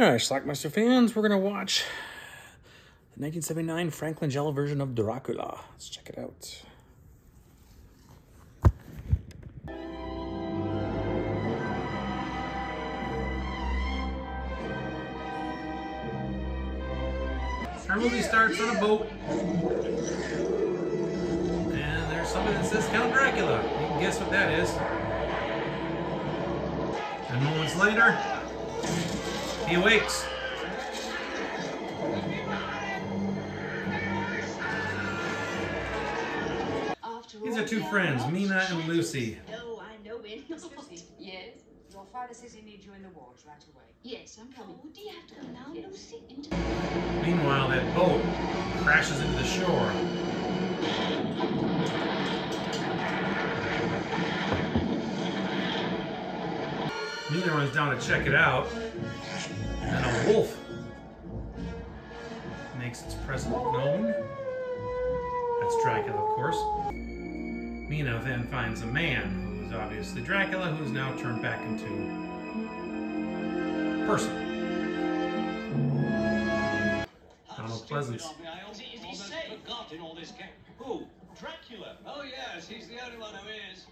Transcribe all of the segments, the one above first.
Alright, Slackmaster fans, we're going to watch the 1979 Frank Langella version of Dracula. Let's check it out. Our movie starts on a boat, and there's something that says Count Dracula. You can guess what that is. And moments later, he awakes. These are two friends, Mina and Lucy. Oh, I know it. Lucy, yes? Your father says he needs you in the wards right away. Yes, I'm coming. Oh, do you have to come now, Lucy? Meanwhile, that boat crashes into the shore. Mina runs down to check it out, and a wolf makes its presence known. That's Dracula, of course. Mina then finds a man, who's obviously Dracula, who's now turned back into a person. Donald Pleasence. Is he safe? Forgotten all this camp. Who? Dracula. Oh yes, he's the only one who is.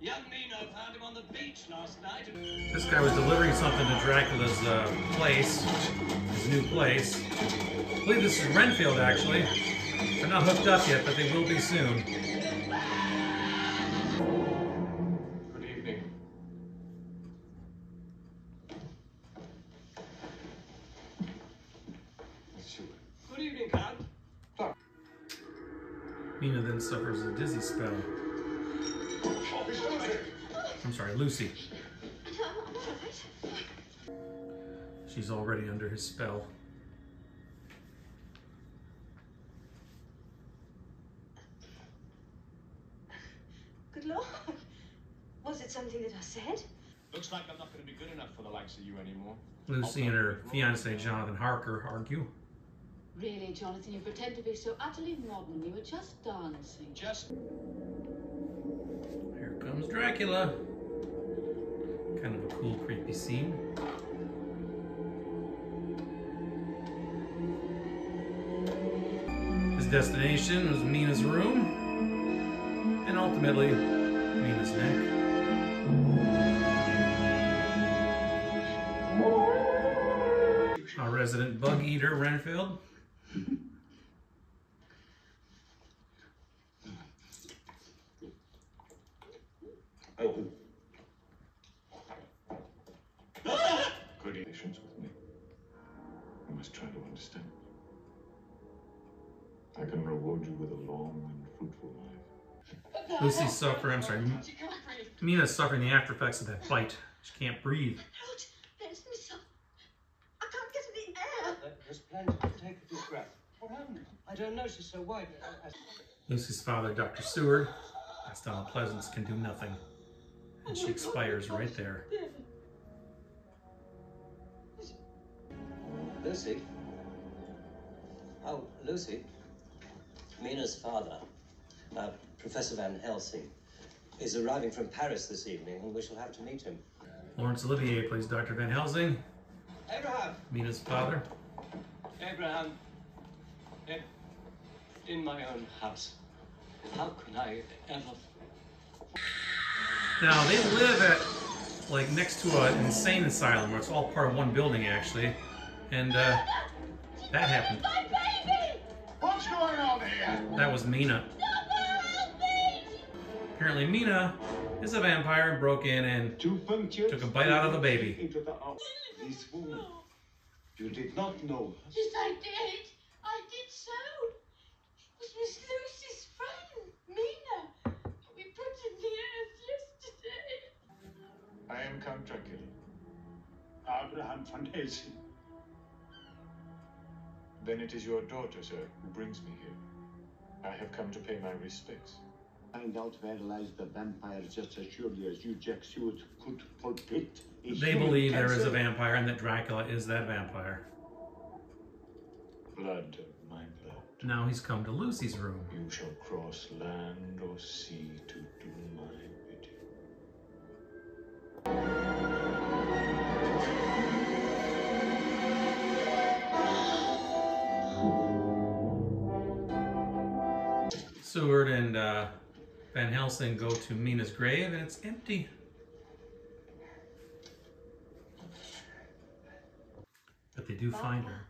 Young Mino found him on the beach last night. This guy was delivering something to Dracula's place, his new place. I believe this is Renfield, actually. They're not hooked up yet, but they will be soon. Mina then suffers a dizzy spell. I'm sorry, Lucy. She's already under his spell. Good Lord. Was it something that I said? Looks like I'm not going to be good enough for the likes of you anymore. Lucy and her fiancé, Jonathan Harker, argue. Really, Jonathan, you pretend to be so utterly modern. You were just dancing. Just... Here comes Dracula. Kind of a cool, creepy scene. His destination was Mina's room, and ultimately, Mina's neck. Our resident bug eater, Renfield. Oh. Good relations with me. You must try to understand. I can reward you with a long and fruitful life. Lucy's suffering, I'm sorry, Mina's suffering the after effects of that bite. She can't breathe. Take a deep breath. What happened? I don't know. She's so white. Lucy's father, Dr. Seward, that's Donald Pleasence, can do nothing. And she expires right there. Lucy? Oh, Lucy. Mina's father, Professor Van Helsing, is arriving from Paris this evening, and we shall have to meet him. Laurence Olivier plays Dr. Van Helsing. Abraham! Mina's father. Abraham, in my own house, how could I ever... Now, they live at, like, next to an insane asylum, where it's all part of one building, actually, and, that happened. My baby! What's going on here? That was Mina. Apparently, Mina is a vampire and broke in and took a bite out of the baby. You did not know her. Yes, I did. I did so. It was Miss Lucy's friend, Mina. We put in the earth yesterday. I am Count Dracula. Abraham Van Helsing. Then it is your daughter, sir, who brings me here. I have come to pay my respects. Find out where lies the vampire just as surely as you, Jack Seward, could pulpit. They believe there is a vampire and that Dracula is that vampire. Blood, my blood. Now he's come to Lucy's room. You shall cross land or sea to do my bidding. and Van Helsing go to Mina's grave, and it's empty. But they do find her.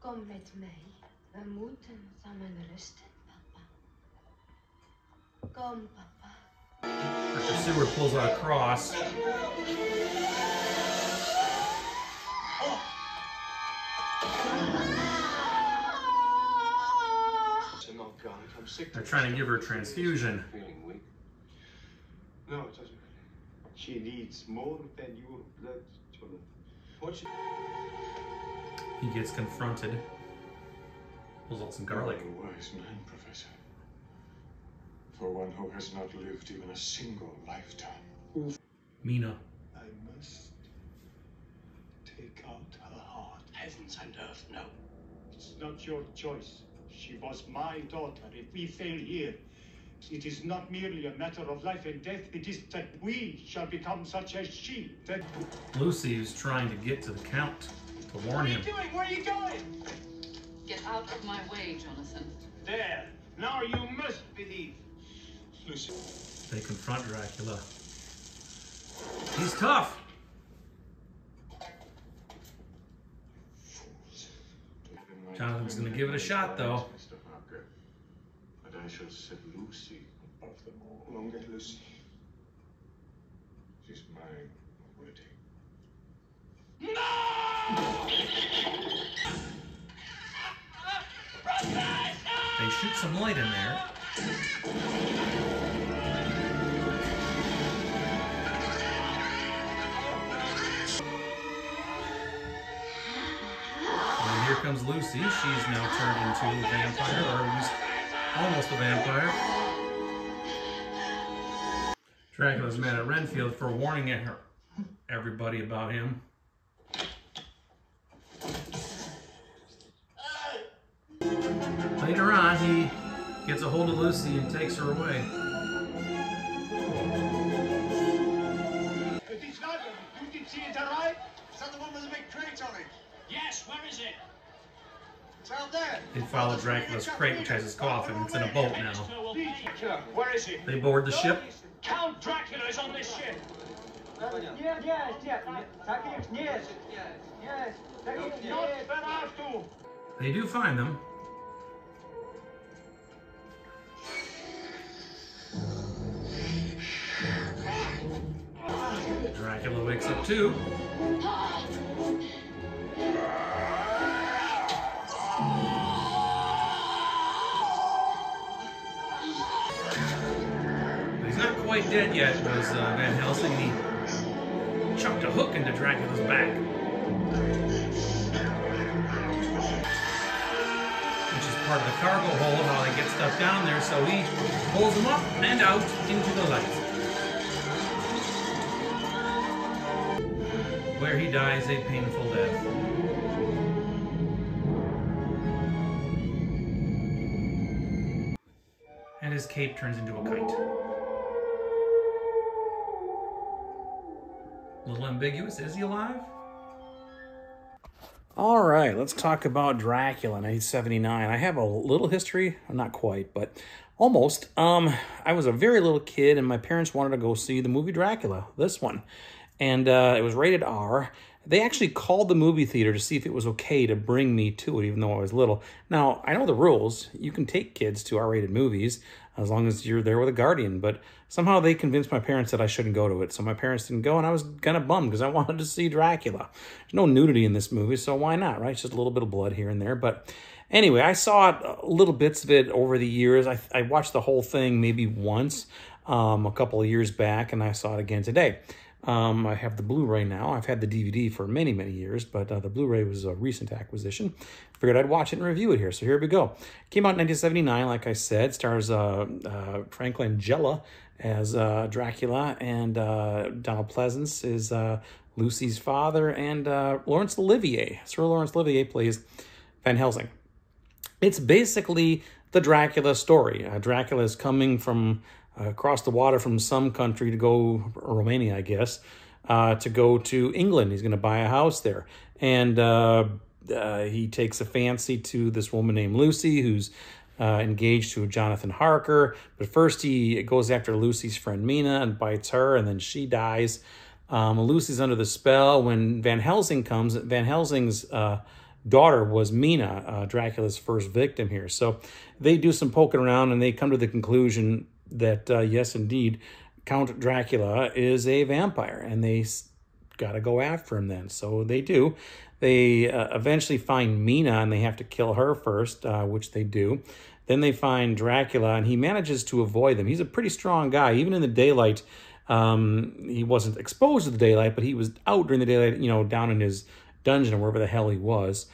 Kom met mij. We moeten samen rusten, papa. Kom, papa. Her pursuer pulls out a cross. They're trying to give her a transfusion. No, it doesn't. She needs more than your blood, Jonathan. He gets confronted. Pulls out some garlic. A wise man, Professor. For one who has not lived even a single lifetime. Oof. Mina. I must take out her heart. Heavens and earth, no. It's not your choice. She was my daughter. If we fail here, it is not merely a matter of life and death. It is that we shall become such as she. That Lucy is trying to get to the Count to warn him. What are you doing? Where are you going? Get out of my way, Jonathan. There. Now you must believe. Lucy. They confront Dracula. He's tough. Jonathan's going to give it a shot, though. Mr. Harker, but I shall set Lucy above them all. We'll get Lucy. She's mine already. No! They shoot some light in there. And here comes Lucy. She's now turned into a vampire, or almost a vampire. Dracula's mad at Renfield for warning everybody about him. Later on, he gets a hold of Lucy and takes her away. It is not. You did see it arrive? Is that the one with the big crate on it? Yes, where is it? It's out there. They follow Dracula's crate, which has his coffin. It's in a boat now. Where is it? They board the ship. Count Dracula is on this ship. Yes. They do find them. Dracula wakes up too. He's not quite dead yet, was Van Helsing. He chucked a hook into Dracula's back, which is part of the cargo hold of how they get stuff down there, so he pulls them up and out into the light. Where he dies a painful death. And his cape turns into a kite. A little ambiguous, is he alive? All right, let's talk about Dracula in 1979. I have a little history, not quite, but almost. I was a very little kid and my parents wanted to go see the movie Dracula, this one. And it was rated R. They actually called the movie theater to see if it was okay to bring me to it, even though I was little. Now, I know the rules. You can take kids to R-rated movies as long as you're there with a guardian. But somehow they convinced my parents that I shouldn't go to it. So my parents didn't go, and I was kind of bummed because I wanted to see Dracula. There's no nudity in this movie, so why not, right? It's just a little bit of blood here and there. But anyway, I saw little bits of it over the years. I watched the whole thing maybe once a couple of years back, and I saw it again today. I have the Blu-ray now. I've had the DVD for many, many years, but the Blu-ray was a recent acquisition. Figured I'd watch it and review it here, so here we go. Came out in 1979, like I said. Stars Frank Langella as Dracula, and Donald Pleasence is Lucy's father, and Laurence Olivier. Sir Laurence Olivier plays Van Helsing. It's basically the Dracula story. Dracula is coming from across the water from some country to go, Romania, I guess, to go to England. He's going to buy a house there. And he takes a fancy to this woman named Lucy, who's engaged to Jonathan Harker. But first he goes after Lucy's friend Mina and bites her, and then she dies. Lucy's under the spell. When Van Helsing comes, Van Helsing's daughter was Mina, Dracula's first victim here. So they do some poking around, and they come to the conclusion that, yes, indeed, Count Dracula is a vampire, and they got to go after him then. So they do. They eventually find Mina, and they have to kill her first, which they do. Then they find Dracula, and he manages to avoid them. He's a pretty strong guy. Even in the daylight, he wasn't exposed to the daylight, but he was out during the daylight, you know, down in his dungeon or wherever the hell he was.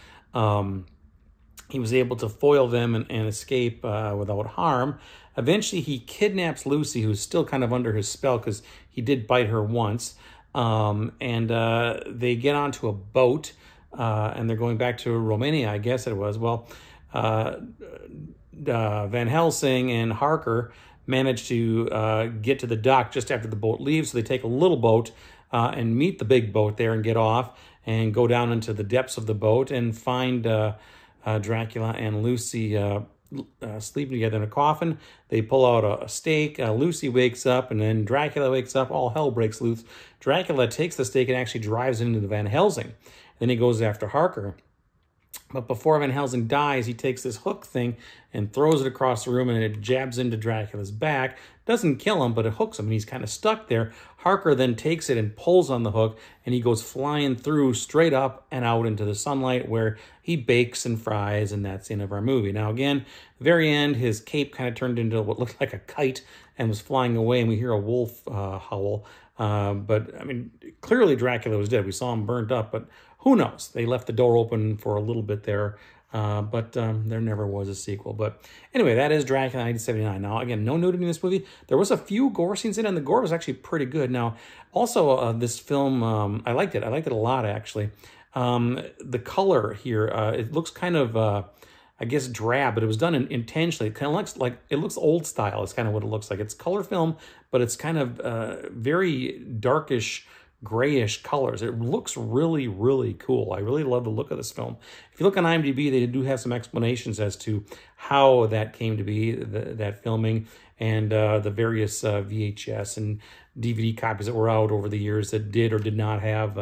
He was able to foil them and escape without harm. Eventually, he kidnaps Lucy, who's still kind of under his spell because he did bite her once. And they get onto a boat, and they're going back to Romania, I guess it was. Well, Van Helsing and Harker manage to get to the dock just after the boat leaves. So they take a little boat and meet the big boat there and get off and go down into the depths of the boat and find Dracula and Lucy sleeping together in a coffin. They pull out a stake. Lucy wakes up, and then Dracula wakes up. All hell breaks loose. Dracula takes the stake and actually drives it into the Van Helsing. Then he goes after Harker. But before Van Helsing dies, he takes this hook thing and throws it across the room, and it jabs into Dracula's back. Doesn't kill him, but it hooks him, and he's kind of stuck there. Harker then takes it and pulls on the hook, and he goes flying through straight up and out into the sunlight, where he bakes and fries, and that's the end of our movie. Now, again, at the very end, his cape kind of turned into what looked like a kite and was flying away, and we hear a wolf howl. But, I mean, clearly Dracula was dead. We saw him burned up, but who knows? They left the door open for a little bit there, but there never was a sequel. But anyway, that is Dracula 1979. Now, again, no nudity in this movie. There was a few gore scenes in it, and the gore was actually pretty good. Now, also, this film, I liked it. I liked it a lot, actually. The color here, it looks kind of, I guess, drab, but it was done intentionally. It kind of looks like, it looks old style. It's kind of what it looks like. It's color film, but it's kind of very darkish, grayish colors. It looks really, really cool. I really love the look of this film. If you look on IMDb, they do have some explanations as to how that came to be, that filming, and the various VHS and DVD copies that were out over the years that did or did not have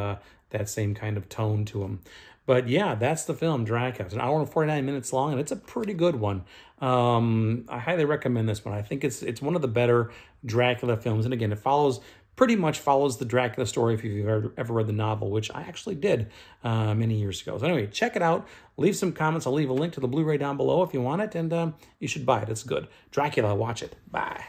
that same kind of tone to them. But yeah, that's the film, Dracula. It's an hour and 49 minutes long, and it's a pretty good one. I highly recommend this one. I think it's one of the better Dracula films. And again, it pretty much follows the Dracula story if you've ever read the novel, which I actually did many years ago. So anyway, check it out. Leave some comments. I'll leave a link to the Blu-ray down below if you want it, and you should buy it. It's good. Dracula, watch it. Bye.